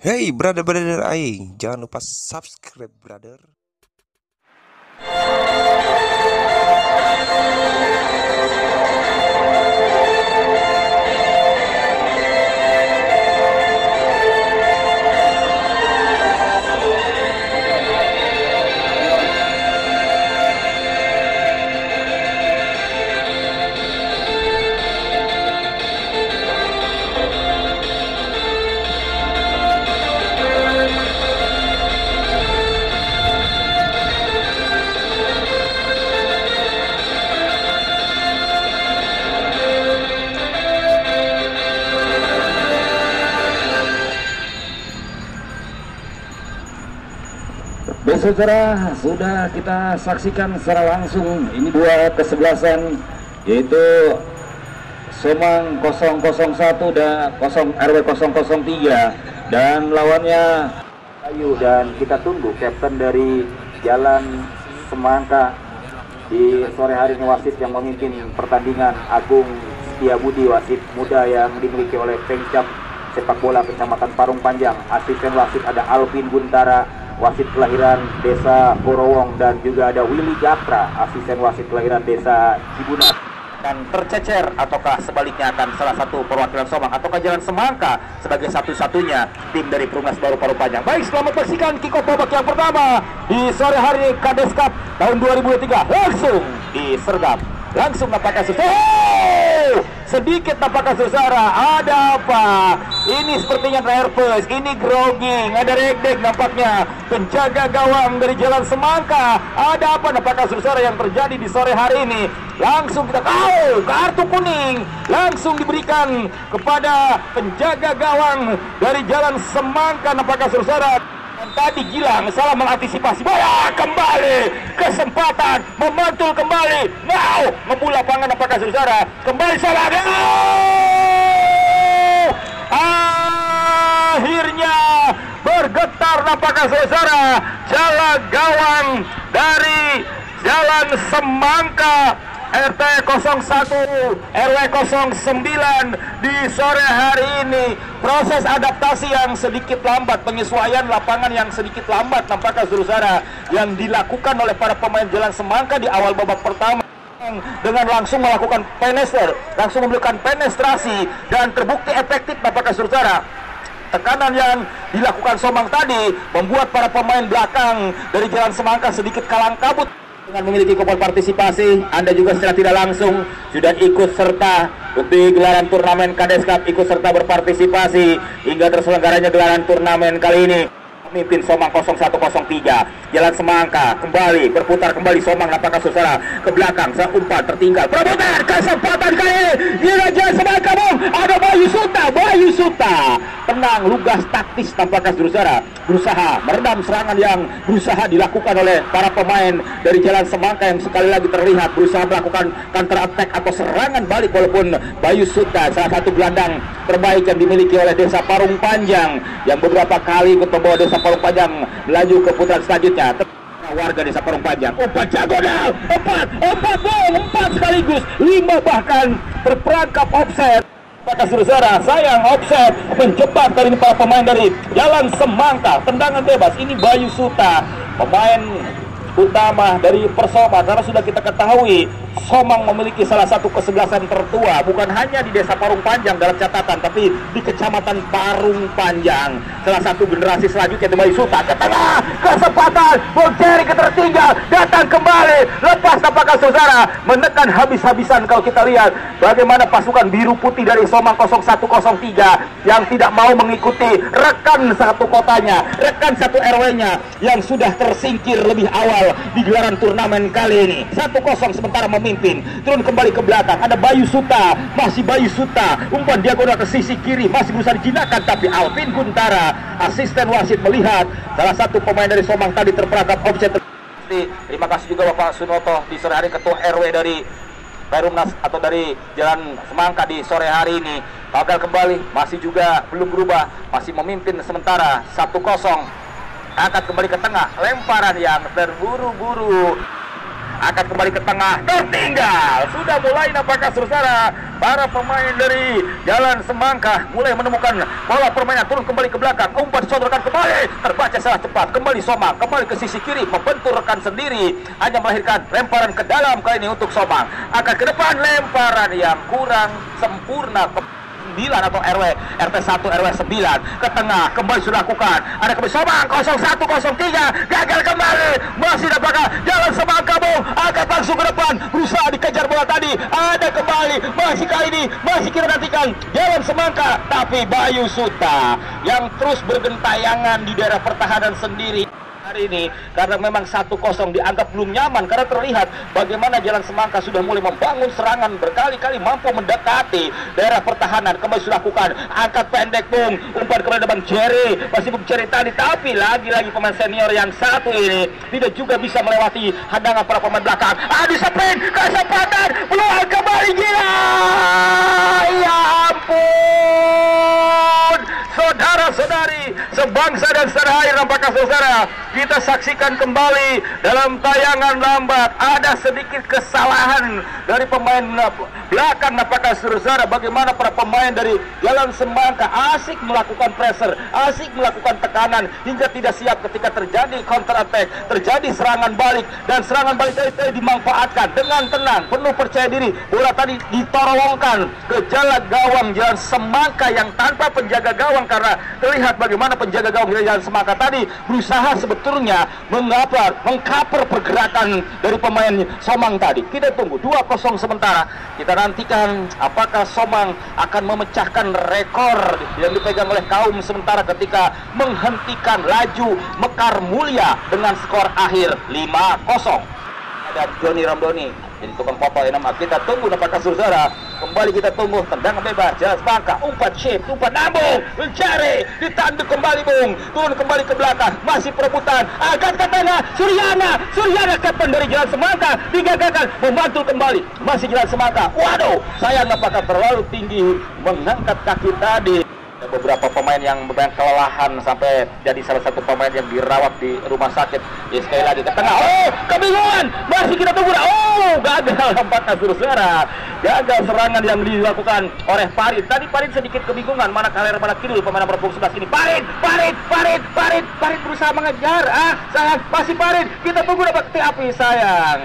Hey brother aing, jangan lupa subscribe brother. Saudara, sudah kita saksikan secara langsung ini dua kesebelasan, yaitu SOMANG 001 dan RW 003 dan lawannya Bayu, dan kita tunggu kapten dari Jalan Semangka di sore hari ini, wasit yang memimpin pertandingan Agung Setiabudi, wasit muda yang dimiliki oleh Pengcap Sepak Bola Kecamatan Parung Panjang. Asisten wasit ada Alvin Guntara, wasit kelahiran Desa Borowong, dan juga ada Willy Gatra, asisten wasit kelahiran Desa Cibunat. Akan tercecer ataukah sebaliknya akan salah satu perwakilan Somang ataukah Jalan Semangka sebagai satu-satunya tim dari Perumas Baru Parung Panjang. Baik, selamat bersihkan kickoff babak yang pertama di sore hari Kadeskap tahun 2023. Langsung disergap, langsung nampaknya susah. Oh! Sedikit nampaknya susara. Ada apa? Ini sepertinya nervous, ini grogging, ada regdeg nampaknya. Penjaga gawang dari Jalan Semangka. Ada apa nampaknya susara yang terjadi di sore hari ini? Langsung kita tahu, kartu kuning langsung diberikan kepada penjaga gawang dari Jalan Semangka nampaknya susara. Tadi Gilang salah mengantisipasi. Bola kembali, kesempatan memantul kembali. Wow, ngebul lapangan apakah saudara. Kembali salah. Oh! Akhirnya bergetar apakah saudara jala gawang dari Jalan Semangka RT 01 RW 09 di sore hari ini. Proses adaptasi yang sedikit lambat, penyesuaian lapangan yang sedikit lambat nampaknya saudara yang dilakukan oleh para pemain Jalan Semangka di awal babak pertama, dengan langsung melakukan penetrasi, langsung memberikan penetrasi, dan terbukti efektif nampaknya saudara. Tekanan yang dilakukan Somang tadi membuat para pemain belakang dari Jalan Semangka sedikit kalang kabut. Dengan memiliki kepol partisipasi, Anda juga secara tidak langsung sudah ikut serta di gelaran turnamen Kades Cup, ikut serta berpartisipasi hingga terselenggaranya gelaran turnamen kali ini. Pemimpin Somang 0103, Jalan Semangka kembali berputar kembali. Somang nampaknya saudara ke belakang, umpan tertinggal, perebutan kesempatan kali ini Jalan Semangka. Ada Bayu Suta, Bayu Suta tenang, lugas, taktis nampaknya saudara, berusaha meredam serangan yang berusaha dilakukan oleh para pemain dari Jalan Semangka yang sekali lagi terlihat berusaha melakukan counter attack atau serangan balik, walaupun Bayu Suta salah satu gelandang terbaik yang dimiliki oleh Desa Parung Panjang yang beberapa kali ketemu Desa Parung Panjang melaju ke putaran selanjutnya. Warga Desa Parung Panjang, umpan diagonal, empat sekaligus, 5 bahkan terperangkap offside. Maka saudara, sayang offside menjebak dari para pemain dari Jalan Semangka. Tendangan bebas ini Bayu Suta, pemain utama dari Persoma, karena sudah kita ketahui Somang memiliki salah satu kesebelasan tertua, bukan hanya di Desa Parung Panjang dalam catatan, tapi di Kecamatan Parung Panjang. Salah satu generasi selanjutnya Bayu Suta ke tengah, kesempatan Bogeri ketertinggal, datang kembali lepas tapakan saudara, menekan habis-habisan. Kalau kita lihat bagaimana pasukan biru putih dari Somang 0103 yang tidak mau mengikuti rekan satu kotanya, rekan satu RW-nya yang sudah tersingkir lebih awal di gelaran turnamen kali ini. 1-0 sementara memimpin, turun kembali ke belakang. Ada Bayu Suta, masih Bayu Suta, umpan diagonal ke sisi kiri, masih berusaha dijinakan, tapi Alvin Guntara, asisten wasit melihat salah satu pemain dari Somang tadi terperangkap offset. Terima kasih juga Bapak Sunoto di sore hari, ketua RW dari Perumnas atau dari Jalan Semangka di sore hari ini. Tagal kembali, masih juga belum berubah, masih memimpin sementara 1-0. Angkat kembali ke tengah, lemparan yang terburu-buru. akan kembali ke tengah, tertinggal. Sudah mulai nampaknya secara para pemain dari Jalan Semangka mulai menemukan bola permainan, turun kembali ke belakang, umpan disodorkan kembali, terbaca salah cepat, kembali Somang, kembali ke sisi kiri, membentur rekan sendiri, hanya melahirkan lemparan ke dalam kali ini untuk Somang. Akan ke depan, lemparan yang kurang sempurna, 9 atau RT 1 RW 9 ke tengah, kembali sudah lakukan, ada kembali Somang 0103 gagal kembali, masih nampaknya Jalan Semangka akan langsung ke depan, berusaha dikejar bola tadi, ada kembali, masih kali ini masih kita nantikan Jalan Semangka, tapi Bayu Suta yang terus bergentayangan di daerah pertahanan sendiri hari ini, karena memang 1-0 dianggap belum nyaman, karena terlihat bagaimana Jalan Semangka sudah mulai membangun serangan berkali-kali, mampu mendekati daerah pertahanan, kembali sudah lakukan, angkat pendek Bung, umpan kepada depan Jerry, masih Bung Jerry tadi, tapi lagi-lagi pemain senior yang satu ini tidak juga bisa melewati hadangan para pemain belakang, adu sprint, kesempatan, peluang kembali, gila, ya ampun saudara-saudari sebangsa dan setanah air, nampaknya saudara kita saksikan kembali dalam tayangan lambat, ada sedikit kesalahan dari pemain belakang nampaknya saudara, bagaimana para pemain dari Jalan Semangka asik melakukan pressure, asik melakukan tekanan hingga tidak siap ketika terjadi counter attack, terjadi serangan balik, dan serangan balik tadi dimanfaatkan dengan tenang, penuh percaya diri, bola tadi ditorongkan ke jalan gawang Jalan Semangka yang tanpa penjaga gawang, karena terlihat bagaimana penjaga gawang Jalan Semangka tadi berusaha sebetulnya mengcover pergerakan dari pemain Somang tadi. Kita tunggu 2-0 sementara, kita nantikan apakah Somang akan memecahkan rekor yang dipegang oleh kaum sementara ketika menghentikan laju Mekar Mulia dengan skor akhir 5-0. Ada Joni Ramdoni jadi tukang foto yang nama, kita tunggu dapat kasus saudara, kembali kita tunggu tendangan bebas Jalan Semangka, umpan chip, umpan nambung, mencari, ditanduk kembali Bung, turun kembali ke belakang, masih perebutan, agak ke tengah, Suryana kapan dari Jalan Semangka, digagalkan, membantu kembali, masih Jalan Semangka, waduh, sayang apakah terlalu tinggi mengangkat kaki tadi. Beberapa pemain yang kelelahan sampai jadi salah satu pemain yang dirawat di rumah sakit. Ya, sekali lagi ke tengah, oh kebingungan, masih kita tunggu, oh gagal nampaknya saudara, gagal serangan yang dilakukan oleh Farid. Tadi Farid sedikit kebingungan, mana kaler mana kidul pemain nomor 11 ini, Farid berusaha mengejar, sayang masih Farid, kita tunggu dapat api sayang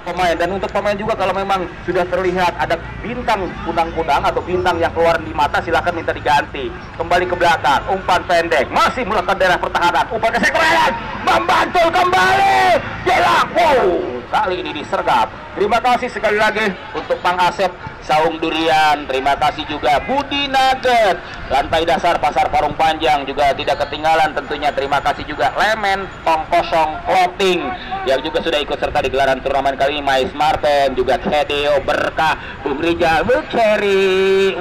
pemain. Dan untuk pemain juga kalau memang sudah terlihat ada bintang kunang-kunang atau bintang yang keluar di mata, silahkan minta diganti. Kembali ke belakang, umpan pendek, masih melakukan daerah pertahanan, umpan kesekoran, membantu kembali, jelang, wow, kali ini disergap. Terima kasih sekali lagi untuk Bang Asep Saung Durian, terima kasih juga Budi Nugget, lantai dasar Pasar Parung Panjang juga tidak ketinggalan tentunya, terima kasih juga Lemen Tongkosong Kloting yang juga sudah ikut serta di gelaran turnamen kali ini, Mais Martin, juga Keteo, Berkah, Bung Rija, Bukeri.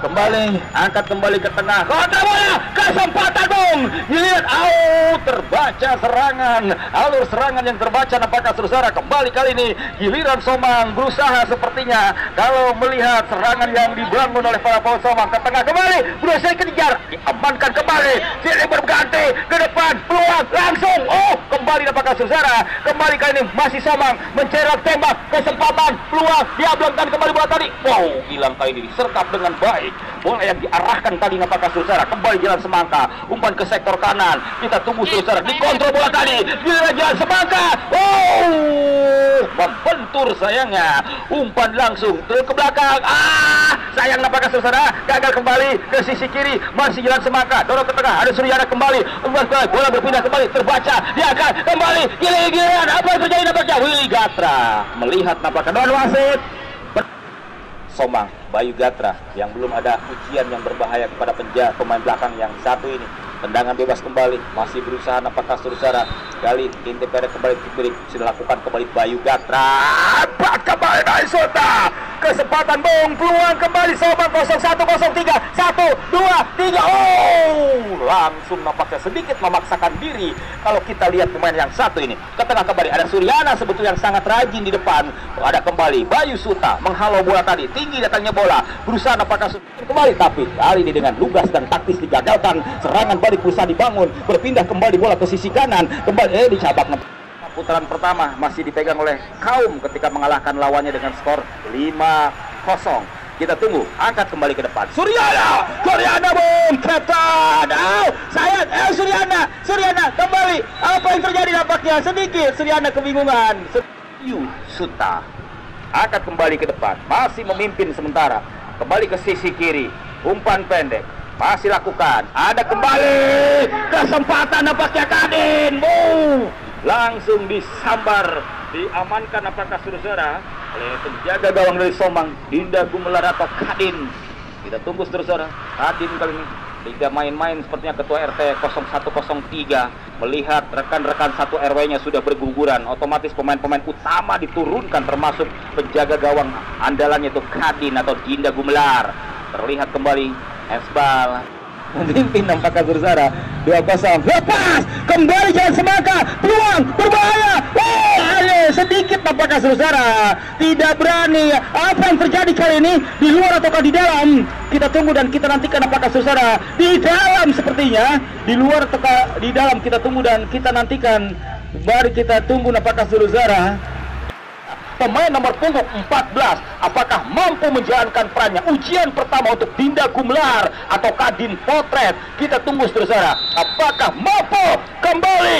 Kembali, angkat kembali ke tengah, kontra bola, kesempatan Bung, dilihat, out, terbaca serangan, alur serangan yang terbaca nampaknya saudara. Kembali kali ini giliran Somang berusaha sepertinya kalau melihat serangan yang dibangun oleh para pemain Somang ke tengah, kembali berusaha kejar, diamankan kembali, jadi berganti ke depan, peluang langsung, oh kembali nampaknya saudara, kembali kali ini masih Somang mencerak tembak, kesempatan, peluang, diamankan kembali bola tadi, wow, hilang kali ini diserkap dengan baik. Bola yang diarahkan tadi nampaknya saudara, kembali Jalan Semangka, umpan ke sektor kanan, kita tunggu saudara, dikontrol bola tadi, giliran Jalan Semangka, oh membentur sayangnya, umpan langsung turun ke belakang, sayang nampaknya saudara, gagal kembali ke sisi kiri, masih Jalan Semangka, dorong ke tengah, ada Suryana kembali, umpan kembali, bola berpindah kembali, terbaca, diangkat kembali, giliran, apa yang terjadi nampaknya Willy Gatra melihat nampaknya non wasit Somang, Bayu Gatra yang belum ada ujian yang berbahaya kepada penjaga pemain belakang yang satu ini. Tendangan bebas kembali, masih berusaha nampaknya saudara, kali inti pendek kembali diberi, sudah lakukan kembali Bayu Gatra, empat kembali Bayu Suta, kesempatan Bung, peluang kembali Somang 0103, 1, 2, 3, oh langsung nampaknya sedikit memaksakan diri kalau kita lihat pemain yang satu ini. Ke tengah kembali ada Suryana sebetulnya yang sangat rajin di depan, ada kembali Bayu Suta menghalau bola tadi, tinggi datangnya bola, berusaha nampaknya kembali, tapi kali ini dengan lugas dan taktis digagalkan, serangan berusaha dibangun, berpindah kembali bola ke sisi kanan, kembali dicabak putaran pertama masih dipegang oleh Kaum ketika mengalahkan lawannya dengan skor 5-0. Kita tunggu, angkat kembali ke depan. Suryana, Suryana Bung, ketat. Sayang, Suryana, Suryana kembali. Apa yang terjadi nampaknya sedikit Suryana kebingungan. Bayu Suta, angkat kembali ke depan. Masih memimpin sementara. Kembali ke sisi kiri, umpan pendek. Masih lakukan. Ada kembali kesempatan nampaknya Kadin. Langsung disambar, diamankan apakah saudara oleh penjaga gawang dari Somang, Dinda Gumelar atau Kadin. Kita tunggu saudara. Kadin kali ini tidak main-main sepertinya. Ketua RT 0103 melihat rekan-rekan satu RW-nya sudah berguguran, otomatis pemain-pemain utama diturunkan termasuk penjaga gawang andalannya itu Kadin atau Dinda Gumelar. Terlihat kembali Esbal memimpin nampaknya Suryana 2-0. Lepas kembali jalan semangka, peluang berbahaya. Sedikit nampaknya Suryana tidak berani. Apa yang terjadi kali ini, di luar ataukah di dalam? Kita tunggu dan kita nantikan nampaknya Suryana di dalam sepertinya, di luar ataukah di dalam. Kita tunggu dan kita nantikan. Mari kita tunggu nampaknya Suryana. Pemain nomor punggung 14, apakah mampu menjalankan perannya? Ujian pertama untuk Dinda Gumelar atau Kadin Potret. Kita tunggu saudara, apakah mampu kembali?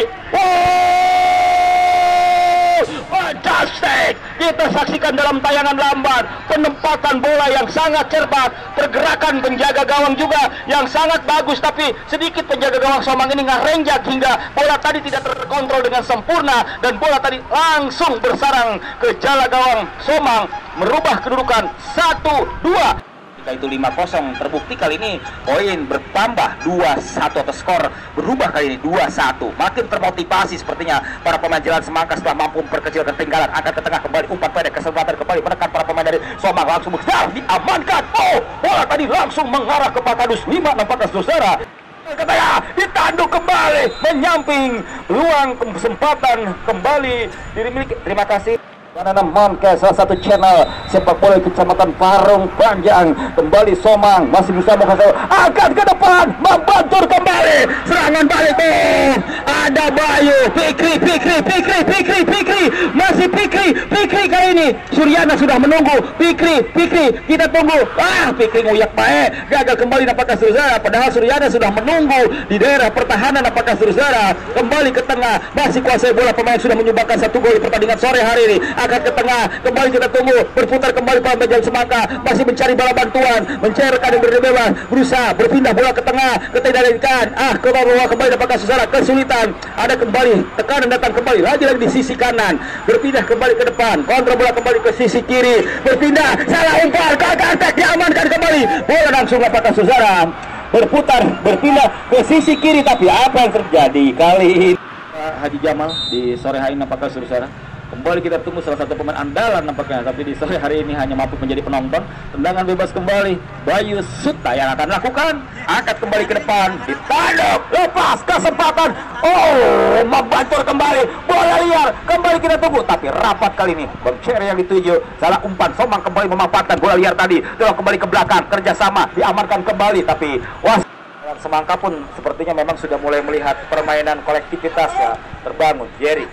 Fantastic! Kita saksikan dalam tayangan lambat penempatan bola yang sangat cermat, pergerakan penjaga gawang juga yang sangat bagus, tapi sedikit penjaga gawang Somang ini ngerenjak hingga bola tadi tidak terkontrol dengan sempurna dan bola tadi langsung bersarang ke jala gawang Somang, merubah kedudukan 1-2. Jika itu 5-0, terbukti kali ini poin bertambah 2-1 atau skor berubah kali ini 2-1. Makin termotivasi sepertinya para pemain jalan semangka setelah mampu memperkecil ketinggalan. Angkat ke tengah kembali, umpan pendek, kesempatan kembali menekan para pemain dari Somang, langsung diamankan. Bola tadi langsung mengarah ke Pakadus 5 nampaknya saudara. Keteo ditanduk kembali, menyamping, peluang kesempatan kembali dimiliki. Terima kasih. Salah satu channel sepak bola Kecamatan Parung Panjang. Kembali Somang masih bisa menghasilkan, angkat ke depan, membantur kembali serangan balik. Ada Bayu Fikri masih Fikri kali ini. Suryana sudah menunggu Fikri, kita tunggu. Fikri nguyak baik, gagal kembali nampaknya Suryana, padahal Suryana sudah menunggu di daerah pertahanan nampaknya Suryana. Kembali ke tengah, masih kuasai bola, pemain sudah menyumbangkan 1 gol di pertandingan sore hari ini. Angkat ke tengah, kembali kita tunggu, berputar kembali pada jalan semangka, masih mencari bola bantuan, mencari rekan yang berdiri bebas, berusaha berpindah bola ke tengah, ketidakadikan, bola kembali dapatkan secara kesulitan. Ada kembali, tekanan datang kembali, lagi-lagi di sisi kanan, berpindah kembali ke depan, kontrol bola kembali ke sisi kiri, berpindah, salah umpan, kontak, diamankan kembali, bola langsung dapatkan secara, berputar, berpindah ke sisi kiri, tapi apa yang terjadi kali ini? Haji Jamal di sore hari nampaknya secara. Kembali kita tunggu salah satu pemain andalan nampaknya, tapi di sore hari ini hanya mampu menjadi penonton. Tendangan bebas kembali Bayu Suta yang akan lakukan. Angkat kembali ke depan, ditanduk, lepas kesempatan. Membantur kembali, bola liar. Kembali kita tunggu, tapi rapat kali ini. Bongcer yang dituju, salah umpan. Somang kembali memanfaatkan bola liar tadi, terus kembali ke belakang, kerjasama, diamankan kembali. Tapi semangka pun sepertinya memang sudah mulai melihat permainan kolektivitas ya, terbangun. Jerry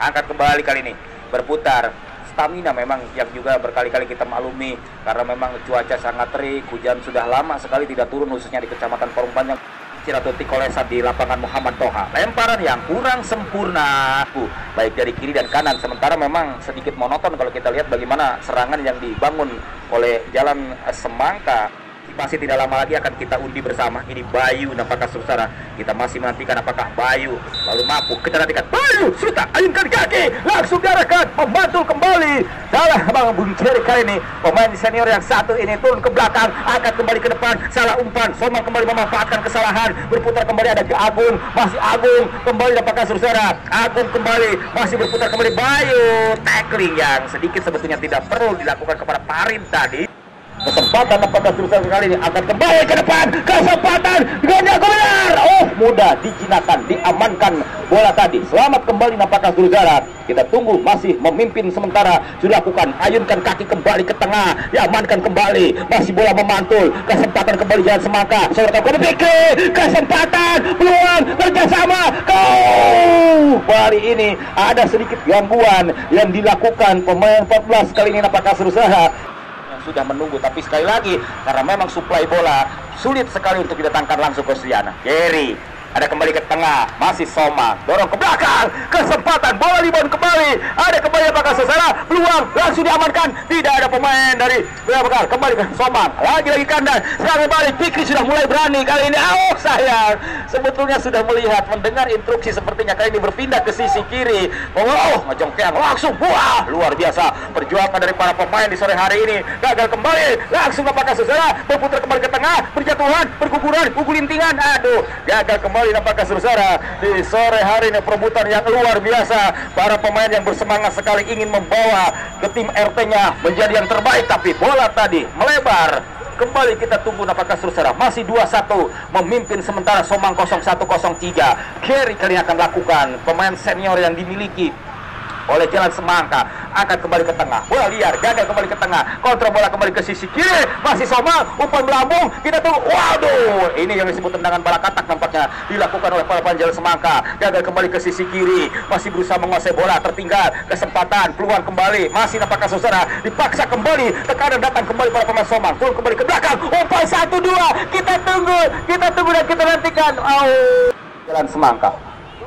angkat kembali kali ini, berputar, stamina memang yang juga berkali-kali kita maklumi karena memang cuaca sangat terik, hujan sudah lama sekali tidak turun khususnya di Kecamatan Parung Panjang. Ciratuti Kolesa di lapangan Muhammad Toha, lemparan yang kurang sempurna baik dari kiri dan kanan, sementara memang sedikit monoton kalau kita lihat bagaimana serangan yang dibangun oleh jalan semangka. Masih tidak lama lagi akan kita undi bersama. Ini Bayu nampaknya Suryana. Kita masih menantikan apakah Bayu lalu mampu. Kita nantikan Bayu Suta, ayunkan kaki, langsung diarahkan, membantu kembali. Salah Bang Bunceri kali ini. Pemain senior yang satu ini turun ke belakang, angkat kembali ke depan, salah umpan. Somang kembali memanfaatkan kesalahan, berputar kembali, ada ke Agung, masih Agung kembali nampaknya Suryana. Agung kembali, masih berputar kembali Bayu. Tackling yang sedikit sebetulnya tidak perlu dilakukan kepada Parin tadi. Kesempatan apakah Suryana kali ini akan kembali ke depan, kesempatan Dinda Gumelar. mudah dijinakan, diamankan bola tadi. Selamat kembali nampaknya Suryana. Kita tunggu masih memimpin sementara. Dilakukan, ayunkan kaki kembali ke tengah, diamankan kembali. Masih bola memantul, kesempatan kembali jalan semangka. Saudara Kode Fikri, kesempatan, peluang, kerjasama, go! Kali ini ada sedikit gangguan yang dilakukan pemain 14 kali ini nampaknya Suryana. Sudah menunggu, tapi sekali lagi karena memang suplai bola sulit sekali untuk didatangkan langsung ke Suryana. Jerry ada kembali ke tengah, masih Somang dorong ke belakang, kesempatan bola rebound kembali, ada kembali apakah Suryana, peluang langsung diamankan, tidak ada pemain dari Berkah, kembali ke Somang, lagi-lagi kandang, sekarang balik, Fikri sudah mulai berani kali ini. Oh sayang, sebetulnya sudah melihat, mendengar instruksi sepertinya kali ini berpindah ke sisi kiri. Oh, ngejongkeang langsung, wah luar biasa perjuangan dari para pemain di sore hari ini, gagal kembali, langsung apakah Suryana, berputar kembali ke tengah, berjatuhan, berguguran, gugulintingan, aduh gagal kembali. Nampaknya Suryana di sore hari ini perebutan yang luar biasa. Para pemain yang bersemangat sekali ingin membawa ke tim RT-nya menjadi yang terbaik, tapi bola tadi melebar. Kembali kita tunggu nampaknya Suryana masih 2-1 memimpin sementara Somang 0103. Gary kali ini akan lakukan pemain senior yang dimiliki oleh jalan semangka, angkat kembali ke tengah, bola liar, gagal kembali ke tengah, kontrol bola kembali ke sisi kiri, masih Somang, umpan melambung, kita tunggu, waduh, ini yang disebut tendangan bola katak nampaknya dilakukan oleh para panjal semangka, gagal kembali ke sisi kiri, masih berusaha menguasai bola, tertinggal, kesempatan, peluang kembali, masih nampaknya Suryana, dipaksa kembali, tekanan datang kembali para pemain Somang, turun kembali ke belakang, umpan 1-2, kita tunggu dan kita nantikan, oh. Jalan semangka.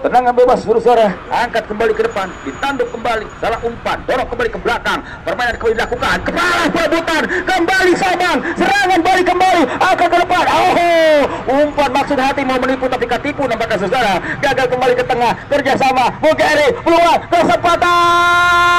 Tendangan bebas Suryana, angkat kembali ke depan, ditanduk kembali, salah umpan, dorong kembali ke belakang, permainan kembali dilakukan, kepala perebutan, kembali Somang, serangan balik kembali, angkat ke depan, oh, umpan maksud hati mau menipu tapi ketipu nampaknya Suryana, gagal kembali ke tengah, kerjasama, Bugeri, peluang, kesempatan,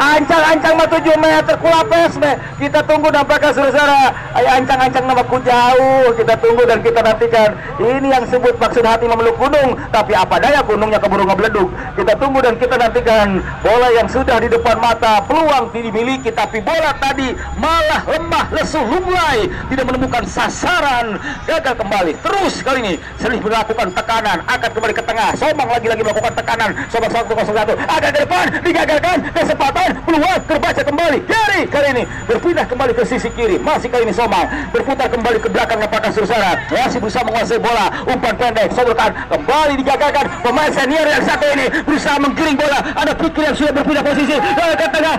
ancang-ancang mah 7 meter kulapes meh. Kita tunggu nampaknya Suryana, ayo ancang-ancang namaku jauh. Kita tunggu dan kita nantikan. Ini yang sebut maksud hati memeluk gunung, tapi apa daya gunungnya keburu ngebleduk. Kita tunggu dan kita nantikan bola yang sudah di depan mata, peluang dimiliki tapi bola tadi malah lemah lesu lunglai, tidak menemukan sasaran, gagal kembali. Terus kali ini Selih melakukan tekanan, akan kembali ke tengah, Somang lagi-lagi melakukan tekanan, Somang 101 ada ke depan, digagalkan, kesempatan, peluang terbaca kembali, Gary kali ini berpindah kembali ke sisi kiri, masih kali ini Somang berputar kembali ke belakang nampaknya Suryana, masih berusaha menguasai bola, umpan pendek, sobekan, kembali digagalkan pemain senior yang satu ini, berusaha menggiring bola, ada Fikri yang sudah berpindah posisi ke tengah,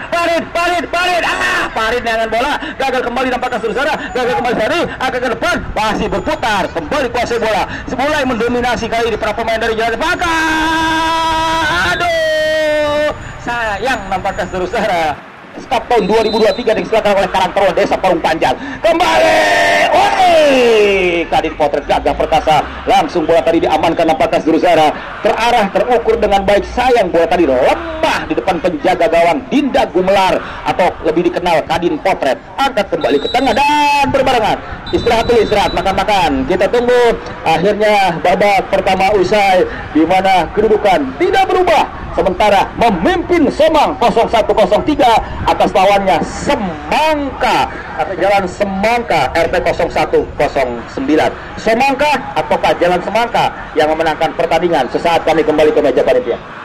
Parin Parin dengan bola, gagal kembali nampaknya Suryana, gagal kembali Farid, agak ke depan, masih berputar, kembali kuasai bola, mulai mendominasi kali ini para pemain dari jalan Baka, aduh sayang nampaknya Suryana. Stop tahun 2023 diselakkan oleh Karangtoro Desa Parung Panjang. Kembali, woi, Kadin Potret gagah perkasa. Langsung bola tadi diamankan nampaknya Suryana. Terarah, terukur dengan baik. Sayang bola tadi lemah di depan penjaga gawang Dinda Gumelar atau lebih dikenal Kadin Potret. Angkat kembali ke tengah dan berbarengan. Istirahat dulu, istirahat, makan-makan. Kita tunggu akhirnya babak pertama usai, di mana kedudukan tidak berubah, sementara memimpin Somang 0103 atas lawannya Semangka atau Jalan Semangka RT 0109. Semangka ataukah Jalan Semangka yang memenangkan pertandingan? Sesaat kami kembali ke meja panitia.